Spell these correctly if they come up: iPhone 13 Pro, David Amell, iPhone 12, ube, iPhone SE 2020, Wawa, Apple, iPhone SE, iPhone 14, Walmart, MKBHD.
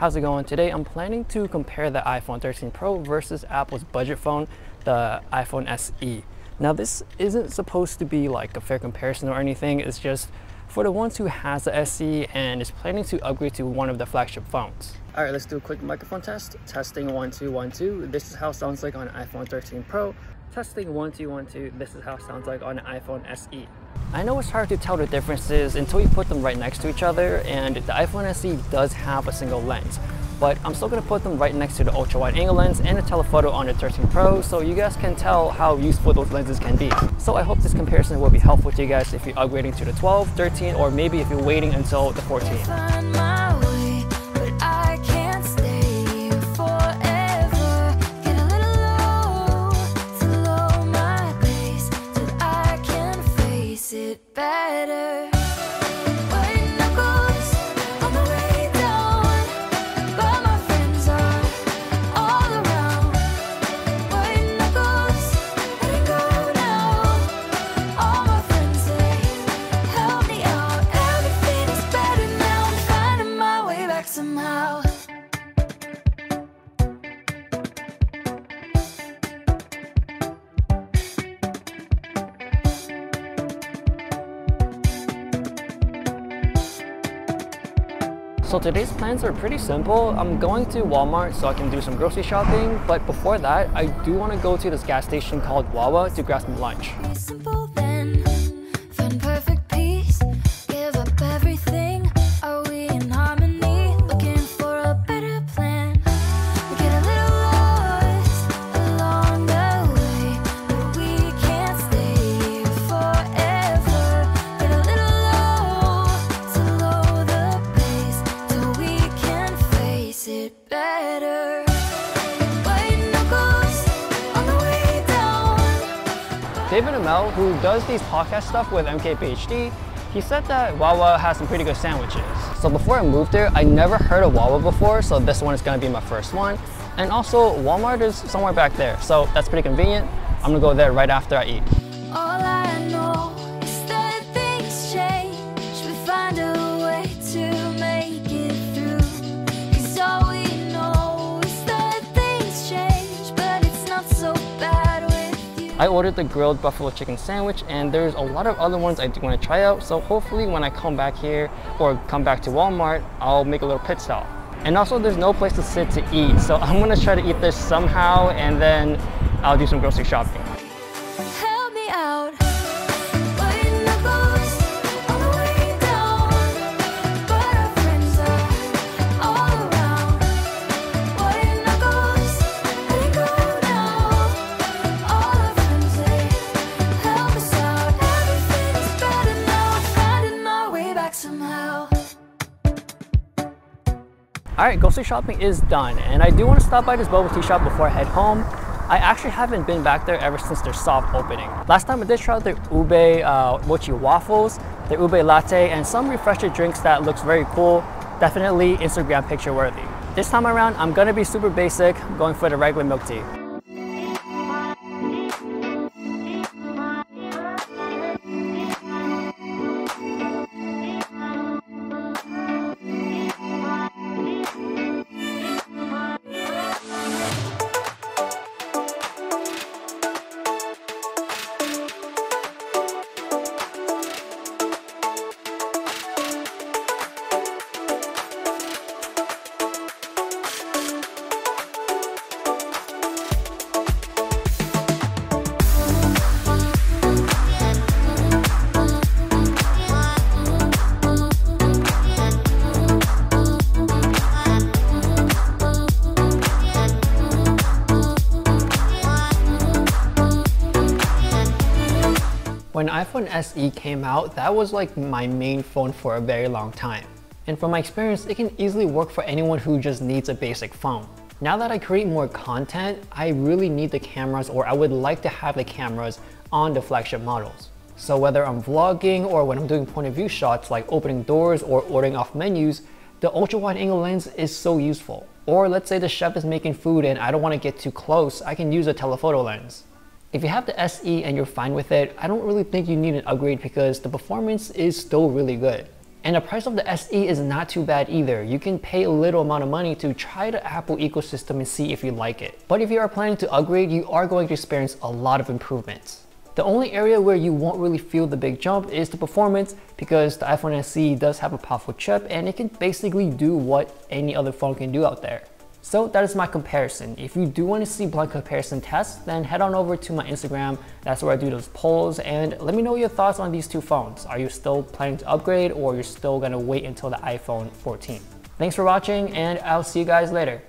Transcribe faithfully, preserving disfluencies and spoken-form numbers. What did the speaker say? How's it going? Today I'm planning to compare the iPhone thirteen Pro versus Apple's budget phone, the iPhone S E. Now this isn't supposed to be like a fair comparison or anything, it's just for the ones who has the S E and is planning to upgrade to one of the flagship phones. Alright, let's do a quick microphone test. Testing one two one two. This is how it sounds like on iPhone thirteen Pro. Testing one two one two. This is how it sounds like on iPhone S E. I know it's hard to tell the differences until you put them right next to each other, and the iPhone S E does have a single lens. But I'm still going to put them right next to the ultra-wide angle lens and a telephoto on the thirteen Pro, so you guys can tell how useful those lenses can be. So I hope this comparison will be helpful to you guys if you're upgrading to the twelve, thirteen, or maybe if you're waiting until the fourteen. So today's plans are pretty simple. I'm going to Walmart so I can do some grocery shopping, but before that, I do want to go to this gas station called Wawa to grab some lunch. David Amell, who does these podcast stuff with M K B H D, he said that Wawa has some pretty good sandwiches. So before I moved there, I never heard of Wawa before, so this one is going to be my first one. And also, Walmart is somewhere back there, so that's pretty convenient. I'm going to go there right after I eat. All I know is that things change. We find a way to make it through. Because all we know is that things change, but it's not so bad. I ordered the grilled buffalo chicken sandwich, and there's a lot of other ones I do want to try out, so hopefully when I come back here or come back to Walmart, I'll make a little pit stop. And also there's no place to sit to eat, so I'm going to try to eat this somehow, and then I'll do some grocery shopping. Help me out. Alright, grocery shopping is done, and I do want to stop by this boba tea shop before I head home. I actually haven't been back there ever since their soft opening. Last time I did try out their ube uh, mochi waffles, their ube latte, and some refresher drinks that looks very cool. Definitely Instagram picture worthy. This time around, I'm going to be super basic, going for the regular milk tea. When iPhone S E came out, that was like my main phone for a very long time. And from my experience, it can easily work for anyone who just needs a basic phone. Now that I create more content, I really need the cameras, or I would like to have the cameras on the flagship models. So whether I'm vlogging or when I'm doing point of view shots like opening doors or ordering off menus, the ultra wide angle lens is so useful. Or let's say the chef is making food and I don't want to get too close, I can use a telephoto lens. If you have the S E and you're fine with it, I don't really think you need an upgrade because the performance is still really good. And the price of the S E is not too bad either. You can pay a little amount of money to try the Apple ecosystem and see if you like it. But if you are planning to upgrade, you are going to experience a lot of improvements. The only area where you won't really feel the big jump is the performance, because the iPhone S E does have a powerful chip and it can basically do what any other phone can do out there. So that is my comparison. If you do want to see blind comparison tests, then head on over to my Instagram. That's where I do those polls, and let me know your thoughts on these two phones. Are you still planning to upgrade, or you're still going to wait until the iPhone fourteen? Thanks for watching, and I'll see you guys later.